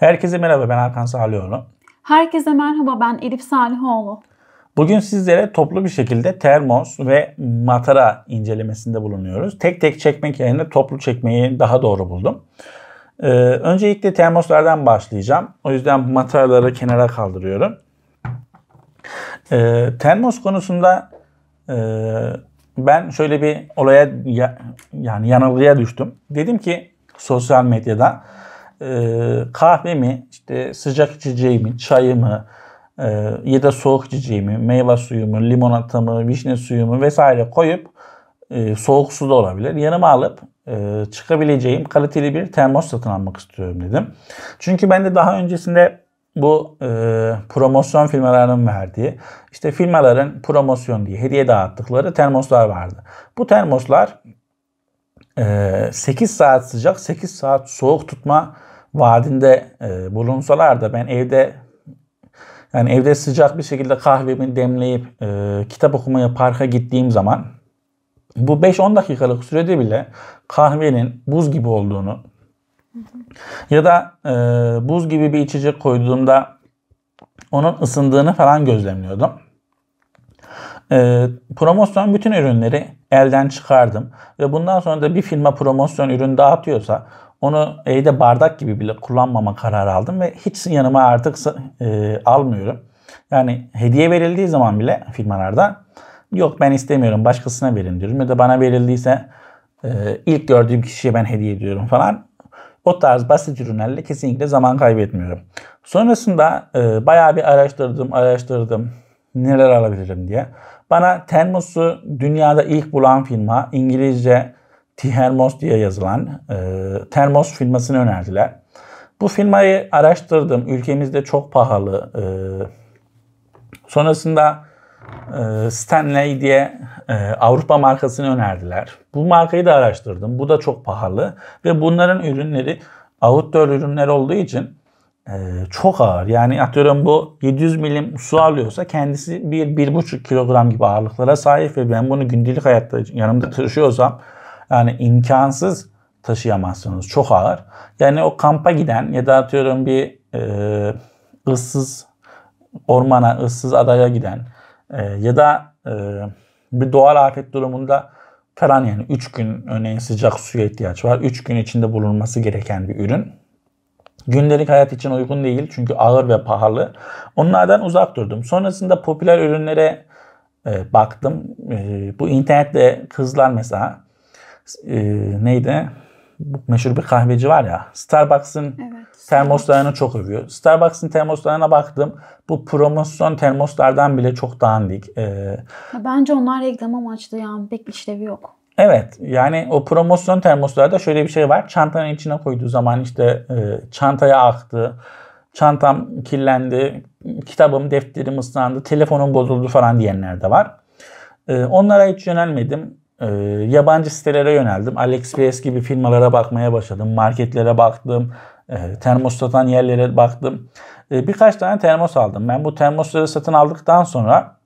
Herkese merhaba, ben Hakan Salihoğlu. Herkese merhaba, ben Elif Salihoğlu. Bugün sizlere toplu bir şekilde termos ve matara incelemesinde bulunuyoruz. Tek tek çekmek yerine toplu çekmeyi daha doğru buldum. Öncelikle termoslardan başlayacağım. O yüzden mataraları kenara kaldırıyorum. Termos konusunda ben şöyle bir olaya yani yanılgıya düştüm. Dedim ki sosyal medyada kahvemi, işte sıcak içeceğimi, çayımı ya da soğuk içeceğimi, meyve suyumu, limonatamı, vişne suyumu vesaire koyup soğuk su da olabilir. Yanıma alıp çıkabileceğim kaliteli bir termos satın almak istiyorum dedim. Çünkü ben de daha öncesinde bu promosyon firmalarının verdiği, işte firmaların promosyon diye hediye dağıttıkları termoslar vardı. Bu termoslar 8 saat sıcak, 8 saat soğuk tutma vaadinde bulunsalar da ben evde, yani evde sıcak bir şekilde kahvemi demleyip kitap okumaya parka gittiğim zaman bu 5-10 dakikalık sürede bile kahvenin buz gibi olduğunu ya da buz gibi bir içecek koyduğumda onun ısındığını falan gözlemliyordum. Promosyon bütün ürünleri elden çıkardım ve bundan sonra da bir firma promosyon ürün dağıtıyorsa onu evde bardak gibi bile kullanmama kararı aldım ve hiç yanıma artık almıyorum. Yani hediye verildiği zaman bile firmalardan yok ben istemiyorum başkasına verin diyorum ya da bana verildiyse ilk gördüğüm kişiye ben hediye ediyorum falan. O tarz basit ürünlerle kesinlikle zaman kaybetmiyorum. Sonrasında bayağı bir araştırdım neler alabilirim diye. Bana termosu dünyada ilk bulan firma, İngilizce T-Hermos diye yazılan termos firmasını önerdiler. Bu firmayı araştırdım. Ülkemizde çok pahalı. Sonrasında Stanley diye Avrupa markasını önerdiler. Bu markayı da araştırdım. Bu da çok pahalı ve bunların ürünleri outdoor ürünler olduğu için çok ağır. Yani atıyorum bu 700 milim su alıyorsa kendisi 1-1,5 kilogram gibi ağırlıklara sahip ve ben bunu gündelik hayatta yanımda taşıyorsam yani imkansız taşıyamazsınız. Çok ağır. Yani o kampa giden ya da atıyorum bir ıssız ormana, ıssız adaya giden ya da bir doğal afet durumunda falan yani 3 gün örneğin sıcak suya ihtiyaç var. 3 gün içinde bulunması gereken bir ürün. Gündelik hayat için uygun değil çünkü ağır ve pahalı. Onlardan uzak durdum. Sonrasında popüler ürünlere baktım. Bu internette kızlar mesela neydi? Bu meşhur bir kahveci var ya. Starbucks'ın termoslarını çok övüyor. Starbucks'ın termoslarına baktım. Bu promosyon termoslardan bile çok dandik. Bence onlar reklam amaçlı yani pek işlevi yok. Evet yani o promosyon termoslarda şöyle bir şey var. Çantanın içine koyduğu zaman işte çantaya aktı, çantam kirlendi, kitabım, defterim ıslandı, telefonum bozuldu falan diyenler de var. Onlara hiç yönelmedim. Yabancı sitelere yöneldim. AliExpress gibi firmalara bakmaya başladım. Marketlere baktım. Termos satan yerlere baktım. Birkaç tane termos aldım. Ben bu termosları satın aldıktan sonra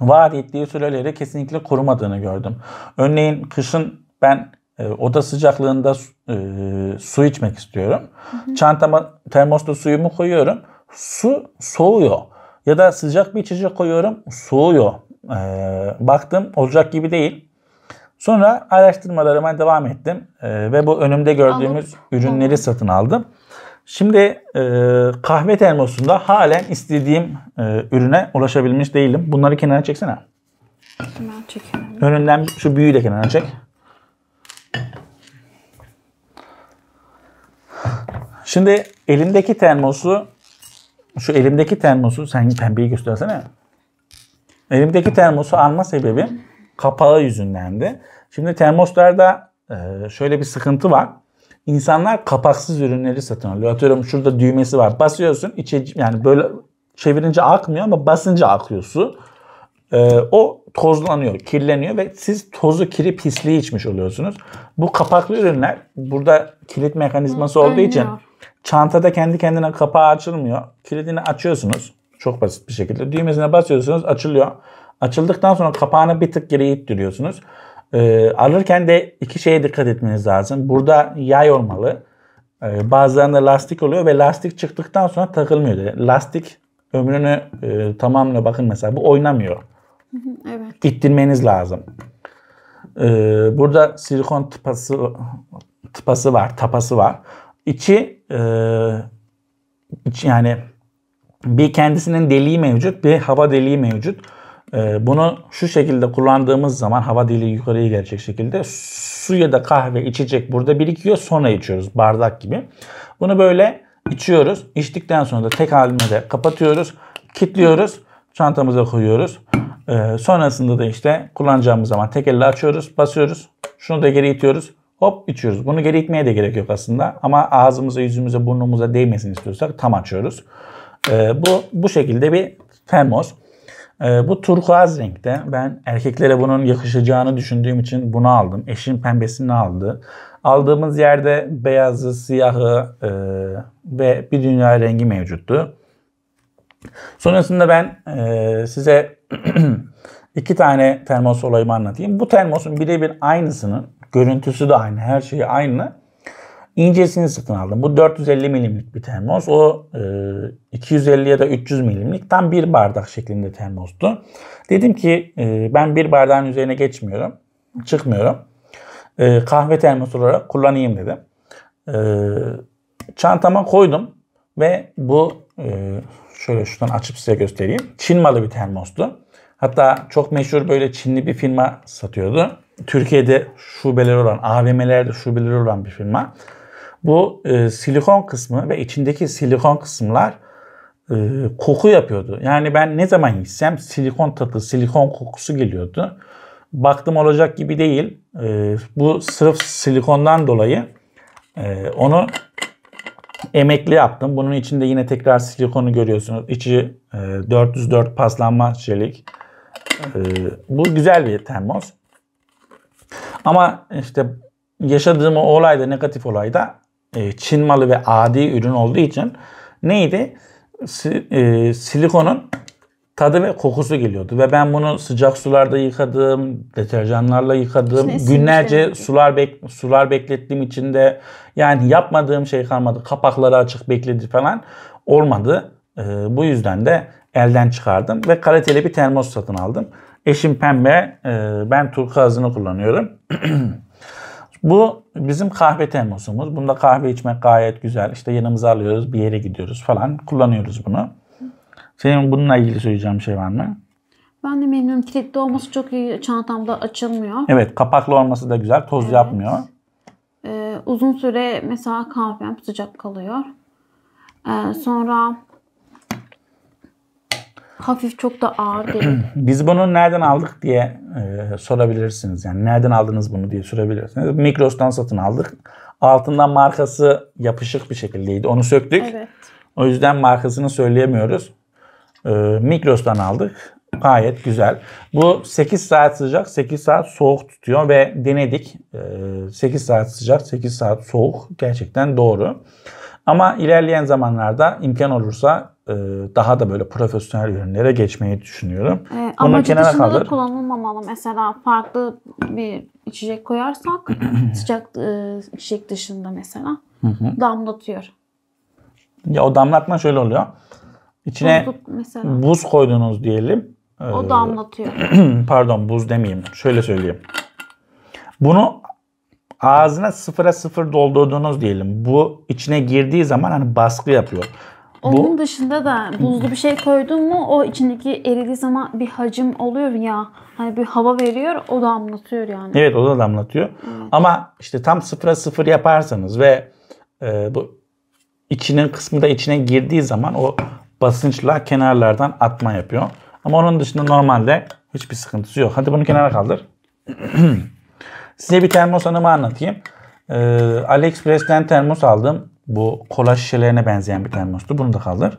vaat ettiği süreleri kesinlikle korumadığını gördüm. Örneğin kışın ben oda sıcaklığında su içmek istiyorum. Çantama termosta suyumu koyuyorum. Su soğuyor. Ya da sıcak bir içecek koyuyorum. Soğuyor. Baktım olacak gibi değil. Sonra araştırmalarıma devam ettim ve bu önümde gördüğümüz ürünleri satın aldım. Şimdi kahve termosunda halen istediğim ürüne ulaşabilmiş değilim. Bunları kenara çeksene. Hemen çekelim. Önünden şu büyüğü de kenara çek. Şimdi elimdeki termosu, şu elimdeki termosu sen pembeyi göstersene. Elimdeki termosu alma sebebim kapağı yüzündendi. Şimdi termoslarda şöyle bir sıkıntı var. İnsanlar kapaksız ürünleri satın alıyor. Atıyorum şurada düğmesi var. Basıyorsun yani böyle çevirince akmıyor ama basınca akıyor su. O tozlanıyor, kirleniyor ve siz tozu, kiri, pisliği içmiş oluyorsunuz. Bu kapaklı ürünler burada kilit mekanizması olduğu için çantada kendi kendine kapağı açılmıyor. Kilidini açıyorsunuz. Çok basit bir şekilde. Düğmesine basıyorsunuz, açılıyor. Açıldıktan sonra kapağını bir tık geriye ittiriyorsunuz. Alırken de iki şeye dikkat etmeniz lazım. Burada yay olmalı. Bazılarında lastik oluyor ve lastik çıktıktan sonra takılmıyor diye. Lastik ömrünü tamamla, bakın mesela bu oynamıyor. Evet. İttirmeniz lazım. Burada silikon tapası var. İçi yani bir kendisinin deliği mevcut, bir hava deliği mevcut. Bunu şu şekilde kullandığımız zaman hava deliği yukarıya gelecek şekilde su ya da kahve, içecek burada birikiyor, sonra içiyoruz bardak gibi. Bunu böyle içiyoruz. İçtikten sonra da tek halinde kapatıyoruz, kilitliyoruz, çantamıza koyuyoruz. Sonrasında da işte kullanacağımız zaman tek elle açıyoruz, basıyoruz. Şunu da geri itiyoruz. Hop içiyoruz. Bunu geri itmeye de gerek yok aslında. Ama ağzımıza, yüzümüze, burnumuza değmesin istiyorsak tam açıyoruz. Bu şekilde bir termos. Bu turkuaz renkte. Ben erkeklere bunun yakışacağını düşündüğüm için bunu aldım. Eşim pembesini aldı. Aldığımız yerde beyazı, siyahı ve bir dünya rengi mevcuttu. Sonrasında ben size iki tane termos olayımı anlatayım. Bu termosun birebir aynısının, görüntüsü de aynı, her şeyi aynı. İncesini satın aldım. Bu 450 milimlik bir termos. O 250 ya da 300 milimlik tam bir bardak şeklinde termostu. Dedim ki ben bir bardağın üzerine geçmiyorum. Çıkmıyorum. Kahve termosu olarak kullanayım dedim. Çantama koydum ve bu şöyle şuradan açıp size göstereyim. Çin malı bir termostu. Hatta çok meşhur böyle Çinli bir firma satıyordu. Türkiye'de şubeleri olan, AVM'lerde şubeleri olan bir firma. Bu silikon kısmı ve içindeki silikon kısımlar koku yapıyordu. Yani ben ne zaman içsem silikon tadı, silikon kokusu geliyordu. Baktım olacak gibi değil. Bu sırf silikondan dolayı onu emekli yaptım. Bunun içinde yine tekrar silikonu görüyorsunuz. İçi 404 paslanmaz çelik. Bu güzel bir termos. Ama işte yaşadığım olayda, negatif olayda Çin malı ve adi ürün olduğu için neydi? Silikonun tadı ve kokusu geliyordu. Ve ben bunu sıcak sularda yıkadım, deterjanlarla yıkadım, günlerce sular beklettiğim için de yani yapmadığım şey kalmadı. Kapakları açık bekledi falan olmadı. Bu yüzden de elden çıkardım ve kaliteli bir termos satın aldım. Eşim pembe, ben turkuazını kullanıyorum. Bu bizim kahve termosumuz. Bunda kahve içmek gayet güzel. İşte yanımıza alıyoruz, bir yere gidiyoruz falan, kullanıyoruz bunu. Senin bununla ilgili söyleyeceğim şey var mı? Ben de memnunum. Kilitli olması çok iyi. Çantamda açılmıyor. Evet, kapaklı olması da güzel. Toz yapmıyor. Uzun süre mesela kahvem sıcak kalıyor. Sonra hafif, çok da ağır değil. Biz bunu nereden aldık diye sorabilirsiniz. Yani nereden aldınız bunu diye sorabilirsiniz. Migros'tan satın aldık. Altından markası yapışık bir şekildeydi. Onu söktük. Evet. O yüzden markasını söyleyemiyoruz. Migros'tan aldık. Gayet güzel. Bu 8 saat sıcak, 8 saat soğuk tutuyor ve denedik. 8 saat sıcak, 8 saat soğuk. Gerçekten doğru. Ama ilerleyen zamanlarda imkan olursa daha da böyle profesyonel ürünlere geçmeyi düşünüyorum. Ama dışında da kullanılmamalı. Mesela farklı bir içecek koyarsak sıcak içecek dışında mesela damlatıyor. Ya o damlatma şöyle oluyor. İçine buz koydunuz diyelim. O damlatıyor. Pardon, buz demeyeyim. Şöyle söyleyeyim. Bunu ağzına 0.0 doldurduğunuz diyelim. Bu içine girdiği zaman hani baskı yapıyor. Onun dışında da buzlu bir şey koydun mu o içindeki eridiği zaman bir hacim oluyor ya. Hani bir hava veriyor, o da damlatıyor yani. Evet, o da damlatıyor. Evet. Ama işte tam 0.0 yaparsanız ve bu içinin kısmı da içine girdiği zaman o basınçla kenarlardan atma yapıyor. Ama onun dışında normalde hiçbir sıkıntısı yok. Hadi bunu kenara kaldır. Size bir termos anımı anlatayım. AliExpress'ten termos aldım. Bu kola şişelerine benzeyen bir termostu. Bunu da kaldır.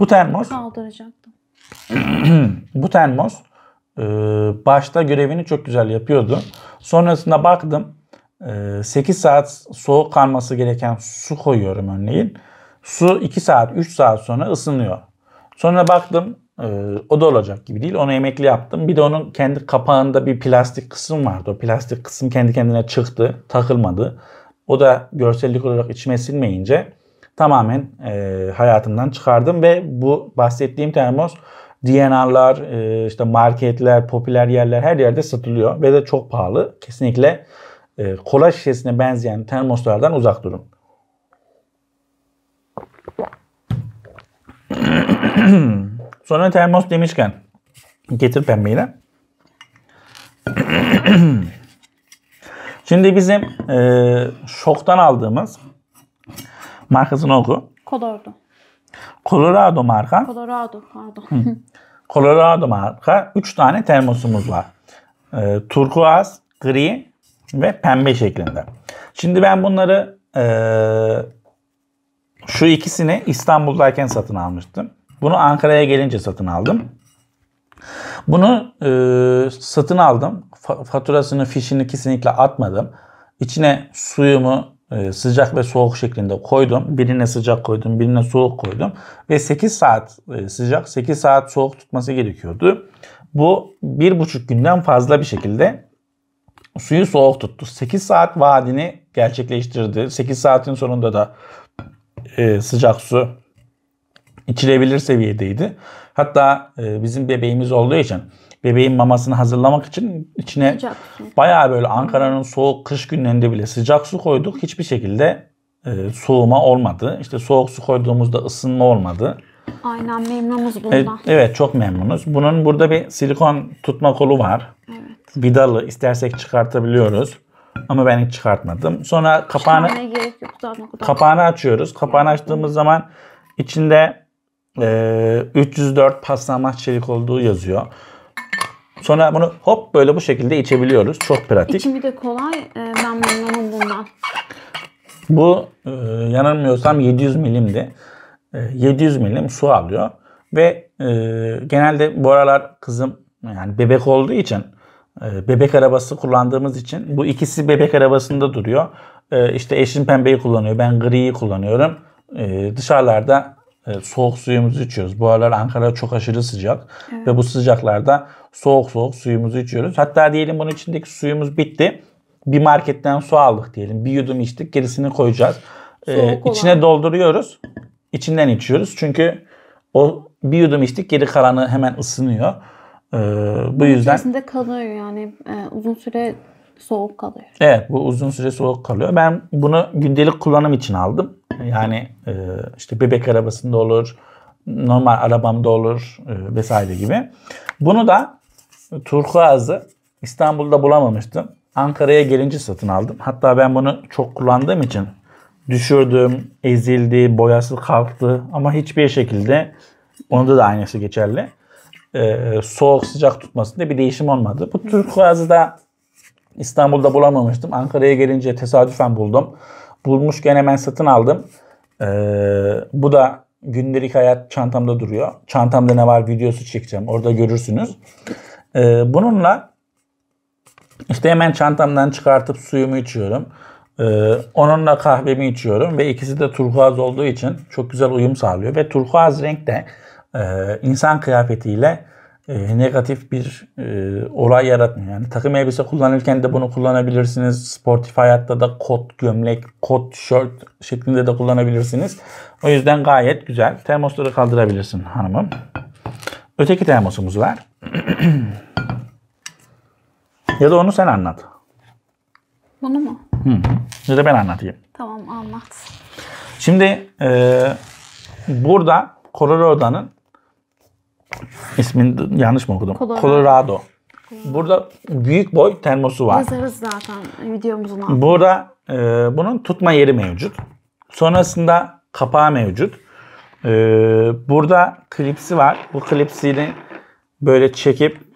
Bu termos kaldıracaktım. Bu termos başta görevini çok güzel yapıyordu. Sonrasında baktım 8 saat soğuk kalması gereken su koyuyorum örneğin. Su 2 saat 3 saat sonra ısınıyor. Sonra baktım o da olacak gibi değil. Onu emekli yaptım. Bir de onun kendi kapağında bir plastik kısım vardı. O plastik kısım kendi kendine çıktı. Takılmadı. O da görsellik olarak içime sinmeyince tamamen hayatımdan çıkardım ve bu bahsettiğim termos DNR'lar, işte marketler, popüler yerler her yerde satılıyor ve de çok pahalı. Kesinlikle kola şişesine benzeyen termoslardan uzak durun. Sonra termos demişken getir pembeyle. Şimdi bizim şoktan aldığımız markasını oku. Colorado marka. Colorado, pardon. Colorado marka 3 tane termosumuz var. Turkuaz, gri ve pembe şeklinde. Şimdi ben bunları şu ikisini İstanbul'dayken satın almıştım. Bunu Ankara'ya gelince satın aldım. Bunu satın aldım. Faturasını, fişini kesinlikle atmadım. İçine suyumu sıcak ve soğuk şeklinde koydum. Birine sıcak koydum, birine soğuk koydum. Ve 8 saat sıcak, 8 saat soğuk tutması gerekiyordu. Bu 1,5 günden fazla bir şekilde suyu soğuk tuttu. 8 saat vaadini gerçekleştirdi. 8 saatin sonunda da sıcak su içilebilir seviyedeydi. Hatta bizim bebeğimiz olduğu için bebeğin mamasını hazırlamak için içine bayağı böyle Ankara'nın soğuk kış günlerinde bile sıcak su koyduk. Hiçbir şekilde soğuma olmadı. İşte soğuk su koyduğumuzda ısınma olmadı. Aynen, memnunuz bundan. Evet, çok memnunuz. Bunun burada bir silikon tutma kolu var. Evet. Vidalı, istersek çıkartabiliyoruz. Ama ben hiç çıkartmadım. Sonra kapağını, kapağını açıyoruz. Kapağını açtığımız zaman içinde 304 paslanmaz çelik olduğu yazıyor. Sonra bunu hop böyle bu şekilde içebiliyoruz. Çok pratik. İçimi de kolay. Ben memnunum bundan. Bu yanılmıyorsam 700 milimdi. 700 milim su alıyor. Ve genelde bu aralar kızım yani bebek olduğu için bebek arabası kullandığımız için bu ikisi bebek arabasında duruyor. İşte eşim pembeyi kullanıyor. Ben griyi kullanıyorum. Dışarılarda soğuk suyumuzu içiyoruz. Bu aralar Ankara çok aşırı sıcak. Evet. Ve bu sıcaklarda soğuk suyumuzu içiyoruz. Hatta diyelim bunun içindeki suyumuz bitti. Bir marketten su aldık diyelim. Bir yudum içtik. Gerisini koyacağız. İçine dolduruyoruz. İçinden içiyoruz. Çünkü o bir yudum içtik. Geri kalanı hemen ısınıyor. Bu yüzden içerisinde kalıyor yani. Uzun süre soğuk kalıyor. Evet, bu uzun süre soğuk kalıyor. Ben bunu gündelik kullanım için aldım. Yani işte bebek arabasında olur, normal arabamda olur vesaire gibi. Bunu da turkuazı İstanbul'da bulamamıştım. Ankara'ya gelince satın aldım. Hatta ben bunu çok kullandığım için düşürdüm, ezildi, boyası kalktı ama hiçbir şekilde onda da aynısı geçerli. Soğuk sıcak tutmasında bir değişim olmadı. Bu turkuazı da İstanbul'da bulamamıştım. Ankara'ya gelince tesadüfen buldum. Bulmuşken hemen satın aldım. Bu da gündelik hayat çantamda duruyor. Çantamda ne var videosu çekeceğim. Orada görürsünüz. Bununla işte hemen çantamdan çıkartıp suyumu içiyorum. Onunla kahvemi içiyorum. Ve ikisi de turkuaz olduğu için çok güzel uyum sağlıyor. Ve turkuaz renk de insan kıyafetiyle negatif bir olay yaratmıyor. Yani takım elbise kullanırken de bunu kullanabilirsiniz. Sportif hayatta da kot gömlek, kot tişört şeklinde de kullanabilirsiniz. O yüzden gayet güzel. Termosları kaldırabilirsin hanımım. Öteki termosumuz var. Ya da onu sen anlat. Bunu mu? Hı. Ya da ben anlatayım. Tamam, anlat. Şimdi burada Colorado'nun ismini yanlış mı okudum? Colorado. Burada büyük boy termosu var. Yazarız zaten videomuzun altında. Burada bunun tutma yeri mevcut. Sonrasında kapağı mevcut. Burada klipsi var. Bu klipsini böyle çekip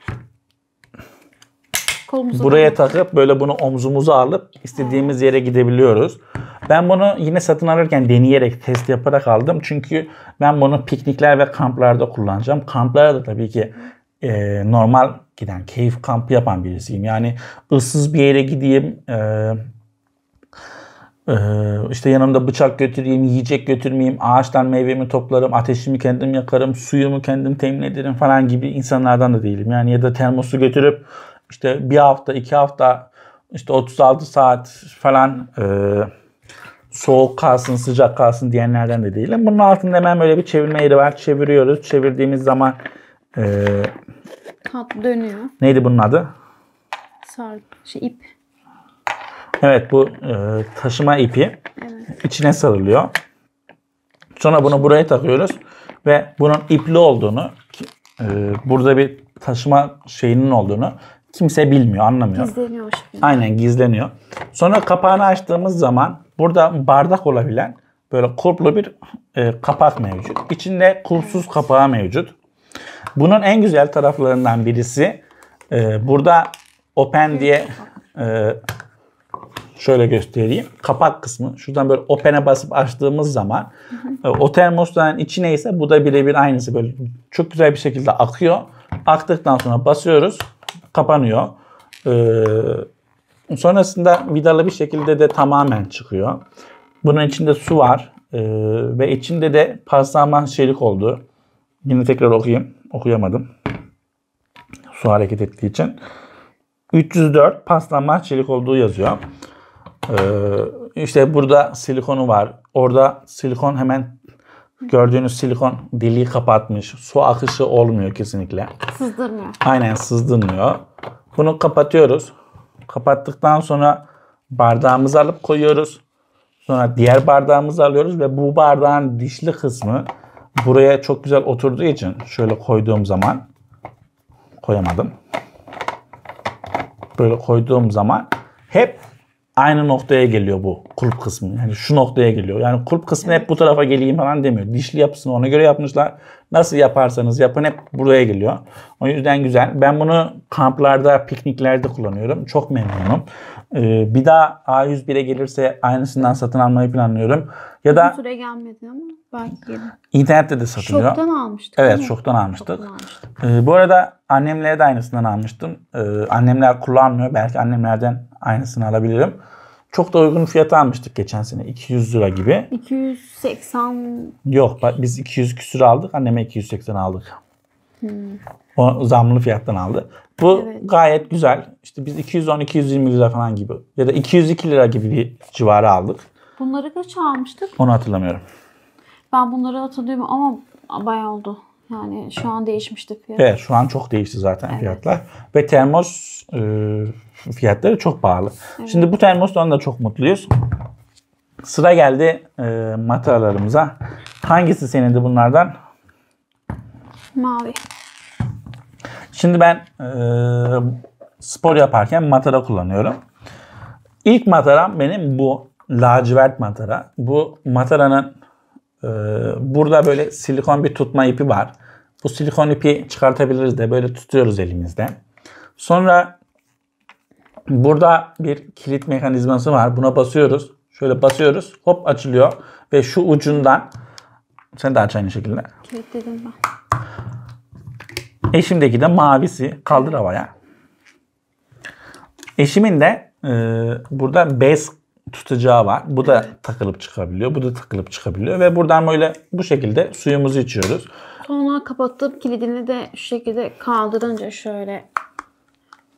kolumuza buraya takıp böyle bunu omzumuza alıp istediğimiz yere gidebiliyoruz. Ben bunu yine satın alırken deneyerek, test yaparak aldım. Çünkü ben bunu piknikler ve kamplarda kullanacağım. Kamplara da tabii ki normal giden, keyif kampı yapan birisiyim. Yani ıssız bir yere gideyim, işte yanımda bıçak götüreyim, yiyecek götürmeyeyim, ağaçtan meyvemi toplarım, ateşimi kendim yakarım, suyumu kendim temin ederim falan gibi insanlardan da değilim. Yani ya da termosu götürüp işte bir hafta, iki hafta, işte 36 saat falan soğuk kalsın, sıcak kalsın diyenlerden de değilim. Bunun altında hemen böyle bir çevirme yeri var. Çeviriyoruz. Çevirdiğimiz zaman hat dönüyor. Neydi bunun adı? İp. Evet, bu taşıma ipi. Evet. İçine sarılıyor. Sonra bunu buraya takıyoruz ve bunun ipli olduğunu, burada bir taşıma şeyinin olduğunu kimse bilmiyor, anlamıyor. Gizleniyor. Aynen, gizleniyor. Sonra kapağını açtığımız zaman burada bardak olabilen böyle kulplu bir kapak mevcut. İçinde kulpsuz kapağı mevcut. Bunun en güzel taraflarından birisi burada open diye şöyle göstereyim. Kapak kısmı. Şuradan böyle open'e basıp açtığımız zaman o termosların içi neyse bu da birebir aynısı. Böyle çok güzel bir şekilde akıyor. Aktıktan sonra basıyoruz. Kapanıyor. Sonrasında vidalı bir şekilde de tamamen çıkıyor. Bunun içinde su var. Ve içinde de paslanmaz çelik oldu. Yine tekrar okuyayım. Okuyamadım. Su hareket ettiği için. 304 paslanmaz çelik olduğu yazıyor. İşte burada silikonu var. Orada silikon, hemen gördüğünüz silikon deliği kapatmış. Su akışı olmuyor kesinlikle. Sızdırmıyor. Aynen, sızdırmıyor. Bunu kapatıyoruz. Kapattıktan sonra bardağımızı alıp koyuyoruz. Sonra diğer bardağımızı alıyoruz ve bu bardağın dişli kısmı buraya çok güzel oturduğu için şöyle koyduğum zaman koyamadım. Böyle koyduğum zaman hep aynı noktaya geliyor bu kulp kısmı. Yani şu noktaya geliyor. Yani kulp kısmı hep bu tarafa geleyim falan demiyor. Dişli yapısını ona göre yapmışlar. Nasıl yaparsanız yapın hep buraya geliyor. O yüzden güzel. Ben bunu kamplarda, pikniklerde kullanıyorum. Çok memnunum. Bir daha A101'e gelirse aynısından satın almayı planlıyorum. Ya da süre gelmedi ama belki gelir. İnternette de satılıyor. Şoktan almıştık. Evet, şoktan almıştık. Bu arada annemlere de aynısından almıştım. Annemler kullanmıyor. Belki annemlerden aynısını alabilirim. Çok da uygun fiyata almıştık geçen sene. 200 lira gibi. 280. Yok, biz 200 küsür aldık. Anneme 280 aldık. O zamlı fiyattan aldı. Bu evet, gayet güzel. İşte biz 210-220 lira falan gibi ya da 202 lira gibi bir civarı aldık. Bunları kaç almıştık? Onu hatırlamıyorum. Ben bunları hatırlıyorum ama bayağı oldu. Yani şu an değişmişti fiyat. Evet, şu an çok değişti zaten, evet, fiyatlar. Ve termos fiyatları çok pahalı. Evet. Şimdi bu termostan da çok mutluyuz. Sıra geldi mataralarımıza. Hangisi senin de bunlardan? Mavi. Şimdi ben spor yaparken matara kullanıyorum. İlk mataram benim bu lacivert matara. Bu mataranın burada böyle silikon bir tutma ipi var. Bu silikon ipi çıkartabiliriz de böyle tutuyoruz elimizde. Sonra burada bir kilit mekanizması var. Buna basıyoruz. Şöyle basıyoruz. Hop açılıyor. Ve şu ucundan sen de aç aynı şekilde. Kilitledim ben. Eşimdeki de mavisi. Kaldır havaya. Eşimin de burada bez tutacağı var. Bu da takılıp çıkabiliyor. Bu da takılıp çıkabiliyor. Ve buradan böyle bu şekilde suyumuzu içiyoruz. Sonra kapatıp kilidini de şu şekilde kaldırınca, şöyle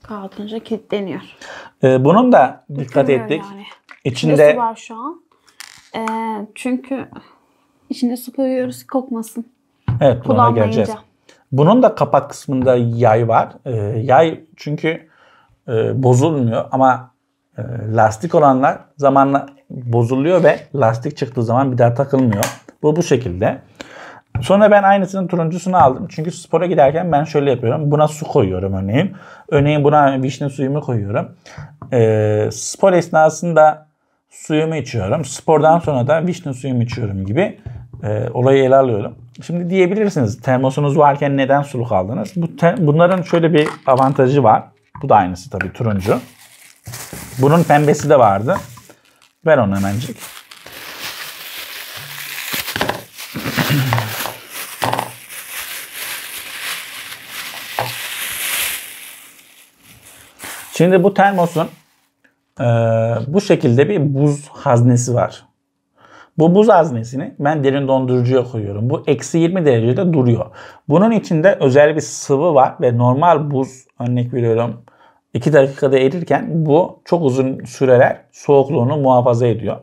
kaldırınca kilitleniyor. Bunun da dikkat ettik. Yani. İçinde su var şu an. Çünkü içinde su koyuyoruz, kokmasın. Evet, buna geleceğiz. Bunun da kapak kısmında yay var. Yay çünkü bozulmuyor ama lastik olanlar zamanla bozuluyor ve lastik çıktığı zaman bir daha takılmıyor. Bu şekilde. Sonra ben aynısının turuncusunu aldım. Çünkü spora giderken ben şöyle yapıyorum. Buna su koyuyorum örneğin. Örneğin buna vişne suyumu koyuyorum. Spor esnasında suyumu içiyorum. Spordan sonra da vişne suyumu içiyorum gibi olayı ele alıyorum. Şimdi diyebilirsiniz termosunuz varken neden suluk aldınız? Bunların şöyle bir avantajı var. Bu da aynısı tabii, turuncu. Bunun pembesi de vardı. Ver onu hemencik. Şimdi bu termosun bu şekilde bir buz haznesi var. Bu buz haznesini ben derin dondurucuya koyuyorum. Bu eksi 20 derecede duruyor. Bunun içinde özel bir sıvı var ve normal buz, örnek veriyorum, 2 dakikada erirken bu çok uzun süreler soğukluğunu muhafaza ediyor.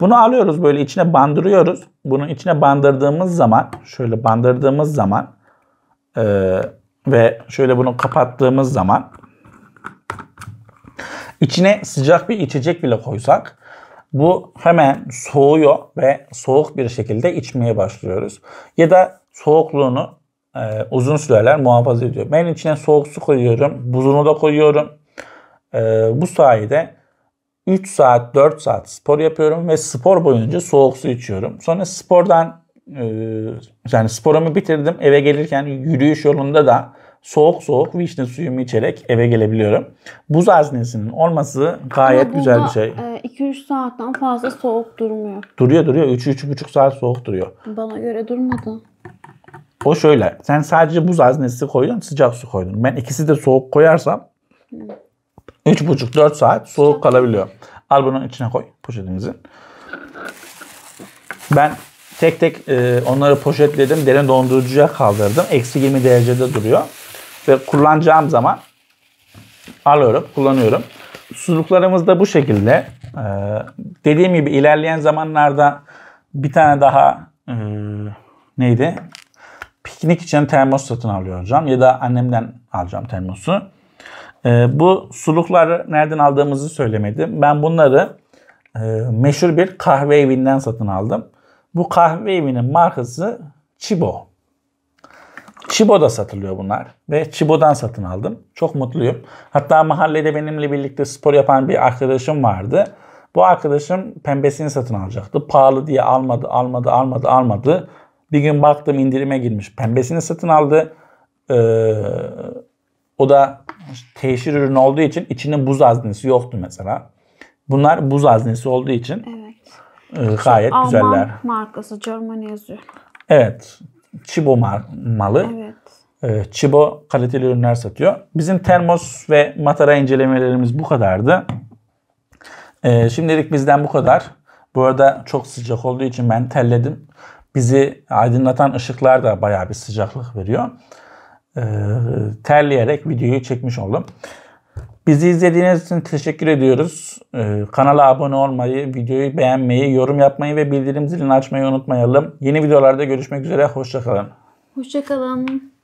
Bunu alıyoruz, böyle içine bandırıyoruz. Bunun içine bandırdığımız zaman, şöyle bandırdığımız zaman ve şöyle bunu kapattığımız zaman, içine sıcak bir içecek bile koysak bu hemen soğuyor ve soğuk bir şekilde içmeye başlıyoruz. Ya da soğukluğunu uzun süreler muhafaza ediyor. Ben içine soğuk su koyuyorum, buzunu da koyuyorum. Bu sayede 3 saat 4 saat spor yapıyorum ve spor boyunca soğuk su içiyorum. Sonra spordan yani sporumu bitirdim, eve gelirken yürüyüş yolunda da soğuk vişne suyumu içerek eve gelebiliyorum. Buz haznesinin olması gayet güzel bir şey. 2-3 saatten fazla soğuk durmuyor. Duruyor. 3-3,5 saat soğuk duruyor. Bana göre durmadı. O şöyle. Sen sadece buz haznesi koydun, sıcak su koydun. Ben ikisi de soğuk koyarsam 3,5-4 saat soğuk kalabiliyor. Al bunun içine koy poşetimizin. Ben tek tek onları poşetledim. Derin dondurucuya kaldırdım. Eksi 20 derecede duruyor. Ve kullanacağım zaman alıyorum, kullanıyorum. Suluklarımız da bu şekilde. Dediğim gibi ilerleyen zamanlarda bir tane daha neydi? Piknik için termos satın alacağım. Ya da annemden alacağım termosu. Bu sulukları nereden aldığımızı söylemedim. Ben bunları meşhur bir kahve evinden satın aldım. Bu kahve evinin markası Tchibo. Tchibo'da satılıyor bunlar ve Tchibo'dan satın aldım. Çok mutluyum. Hatta mahallede benimle birlikte spor yapan bir arkadaşım vardı. Bu arkadaşım pembesini satın alacaktı. Pahalı diye almadı. Bir gün baktım indirime girmiş. Pembesini satın aldı. O da teşhir ürünü olduğu için içinin buz haznesi yoktu mesela. Bunlar buz haznesi olduğu için gayet Alman güzeller. Alman markası, German yazıyor. Evet. Tchibo malı. Evet. Tchibo kaliteli ürünler satıyor. Bizim termos ve matara incelemelerimiz bu kadardı. Şimdilik bizden bu kadar. Bu arada çok sıcak olduğu için ben terledim. Bizi aydınlatan ışıklar da bayağı bir sıcaklık veriyor. Terleyerek videoyu çekmiş oldum. Bizi izlediğiniz için teşekkür ediyoruz. Kanala abone olmayı, videoyu beğenmeyi, yorum yapmayı ve bildirim zilini açmayı unutmayalım. Yeni videolarda görüşmek üzere. Hoşça kalın. Hoşça kalın.